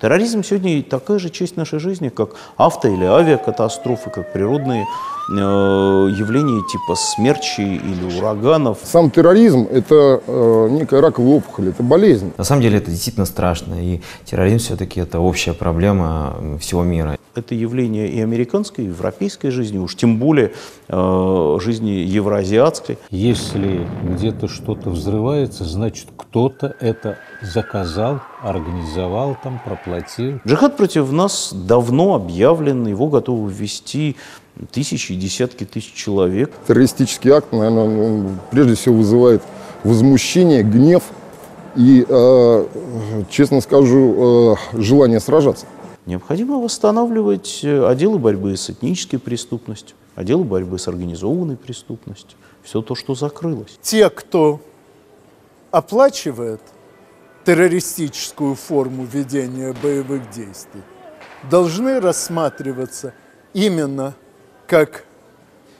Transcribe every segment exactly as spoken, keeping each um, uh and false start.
Терроризм сегодня такая же часть нашей жизни, как авто- или авиакатастрофы, как природные э, явления типа смерчей или ураганов. Сам терроризм – это э, некая раковая опухоль, это болезнь. На самом деле это действительно страшно, и терроризм все-таки это общая проблема всего мира. Это явление и американской, и европейской жизни, уж тем более э, жизни евроазиатской. Если где-то что-то взрывается, значит, кто-то это заказал, организовал, там, проплатил. Джихад против нас давно объявлен, его готовы ввести тысячи и десятки тысяч человек. Террористический акт, наверное, прежде всего вызывает возмущение, гнев и, э, честно скажу, э, желание сражаться. Необходимо восстанавливать отделы борьбы с этнической преступностью, отделы борьбы с организованной преступностью, все то, что закрылось. Те, кто оплачивает террористическую форму ведения боевых действий, должны рассматриваться именно как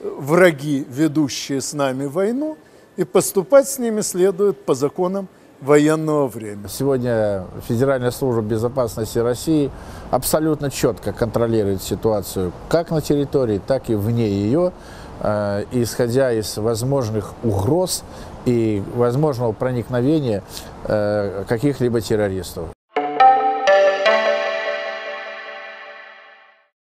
враги, ведущие с нами войну, и поступать с ними следует по законам военного времени. Сегодня Федеральная служба безопасности России абсолютно четко контролирует ситуацию как на территории, так и вне ее, э, исходя из возможных угроз и возможного проникновения э, каких-либо террористов.